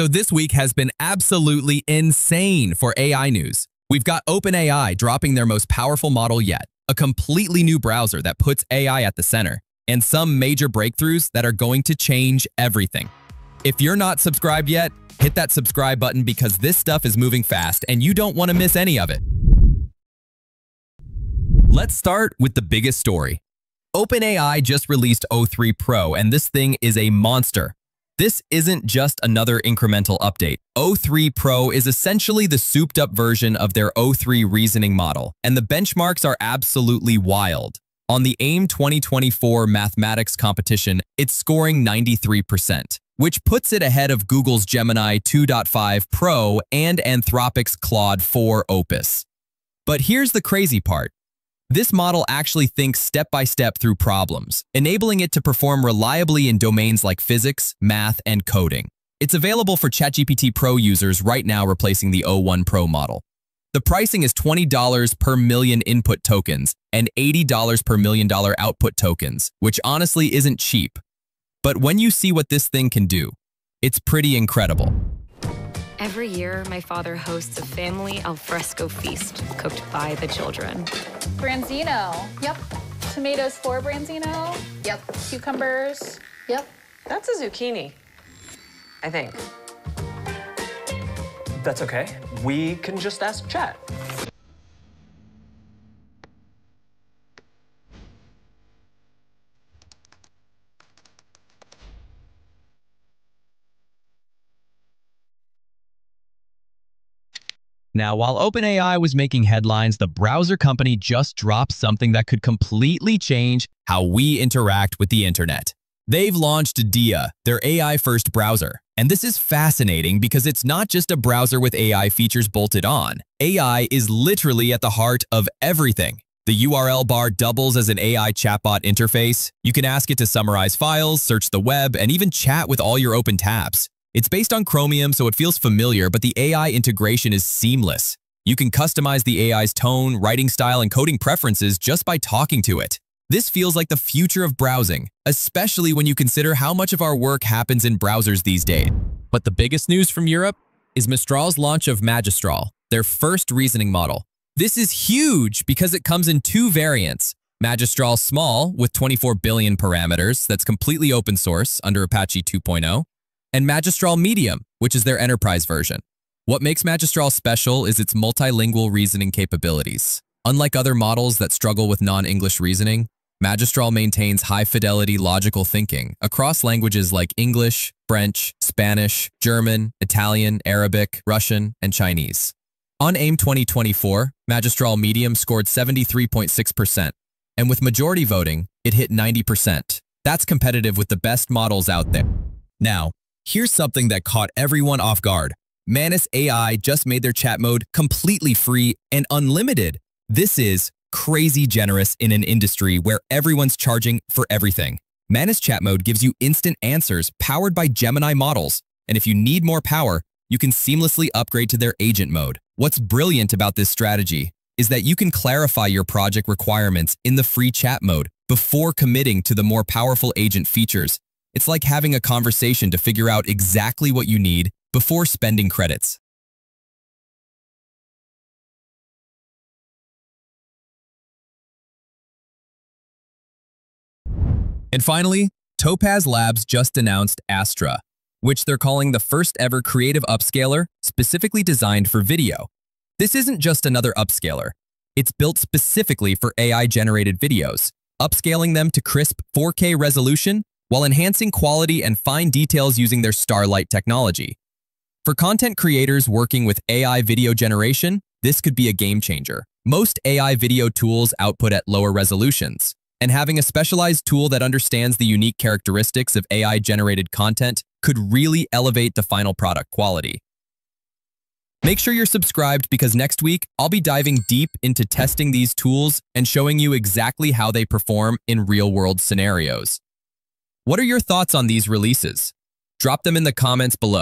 So this week has been absolutely insane for AI news. We've got OpenAI dropping their most powerful model yet, a completely new browser that puts AI at the center, and some major breakthroughs that are going to change everything. If you're not subscribed yet, hit that subscribe button because this stuff is moving fast and you don't want to miss any of it. Let's start with the biggest story. OpenAI just released O3 Pro, and this thing is a monster. This isn't just another incremental update. O3 Pro is essentially the souped-up version of their O3 reasoning model, and the benchmarks are absolutely wild. On the AIME 2024 mathematics competition, it's scoring 93%, which puts it ahead of Google's Gemini 2.5 Pro and Anthropic's Claude 4 Opus. But here's the crazy part. This model actually thinks step-by-step through problems, enabling it to perform reliably in domains like physics, math, and coding. It's available for ChatGPT Pro users right now, replacing the O1 Pro model. The pricing is $20 per million input tokens and $80 per million output tokens, which honestly isn't cheap. But when you see what this thing can do, it's pretty incredible. Every year, my father hosts a family alfresco feast cooked by the children. Branzino. Yep. Tomatoes for branzino. Yep. Cucumbers. Yep. That's a zucchini, I think. That's okay. We can just ask Chat. Now, while OpenAI was making headlines, the browser company just dropped something that could completely change how we interact with the internet. They've launched Dia, their AI-first browser. And this is fascinating because it's not just a browser with AI features bolted on. AI is literally at the heart of everything. The URL bar doubles as an AI chatbot interface. You can ask it to summarize files, search the web, and even chat with all your open tabs. It's based on Chromium, so it feels familiar, but the AI integration is seamless. You can customize the AI's tone, writing style, and coding preferences just by talking to it. This feels like the future of browsing, especially when you consider how much of our work happens in browsers these days. But the biggest news from Europe is Mistral's launch of Magistral, their first reasoning model. This is huge because it comes in two variants. Magistral Small, with 24 billion parameters, that's completely open source under Apache 2.0. and Magistral Medium, which is their enterprise version. What makes Magistral special is its multilingual reasoning capabilities. Unlike other models that struggle with non-English reasoning, Magistral maintains high-fidelity logical thinking across languages like English, French, Spanish, German, Italian, Arabic, Russian, and Chinese. On AIME 2024, Magistral Medium scored 73.6%, and with majority voting, it hit 90%. That's competitive with the best models out there. Now, here's something that caught everyone off guard. Manus AI just made their chat mode completely free and unlimited. This is crazy generous in an industry where everyone's charging for everything. Manus Chat Mode gives you instant answers powered by Gemini models, and if you need more power, you can seamlessly upgrade to their agent mode. What's brilliant about this strategy is that you can clarify your project requirements in the free chat mode before committing to the more powerful agent features. It's like having a conversation to figure out exactly what you need before spending credits. And finally, Topaz Labs just announced Astra, which they're calling the first ever creative upscaler specifically designed for video. This isn't just another upscaler. It's built specifically for AI-generated videos, upscaling them to crisp 4K resolution while enhancing quality and fine details using their Starlight technology. For content creators working with AI video generation, this could be a game changer. Most AI video tools output at lower resolutions, and having a specialized tool that understands the unique characteristics of AI-generated content could really elevate the final product quality. Make sure you're subscribed because next week, I'll be diving deep into testing these tools and showing you exactly how they perform in real-world scenarios. What are your thoughts on these releases? Drop them in the comments below.